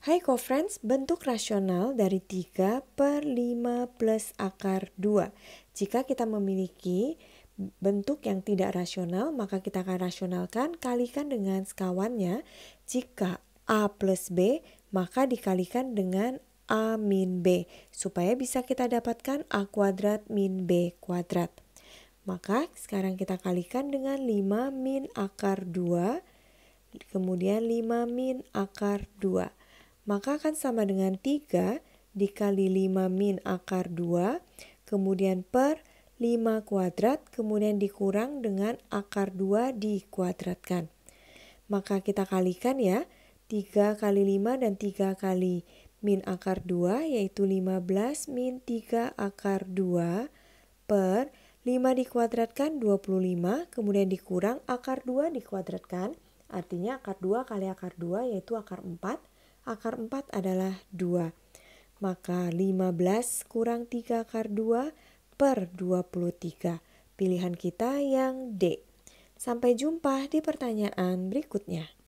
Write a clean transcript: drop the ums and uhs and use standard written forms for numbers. Hai co-friends, bentuk rasional dari 3/5 + akar 2. Jika kita memiliki bentuk yang tidak rasional, maka kita akan rasionalkan, kalikan dengan sekawannya. Jika A + B, maka dikalikan dengan A - B, supaya bisa kita dapatkan A² - B². Maka sekarang kita kalikan dengan 5 - akar 2, kemudian 5 - akar 2. Maka akan sama dengan 3 dikali 5 - akar 2, kemudian per 5², kemudian dikurang dengan akar 2 dikuadratkan. Maka kita kalikan ya, 3 kali 5 dan 3 kali min akar 2, yaitu 15 - 3 akar 2 per 5 dikuadratkan 25, kemudian dikurang akar 2 dikuadratkan, artinya akar 2 kali akar 2, yaitu akar 4. Akar 4 adalah 2. Maka 15 - 3 akar 2 per 23. Pilihan kita yang D. Sampai jumpa di pertanyaan berikutnya.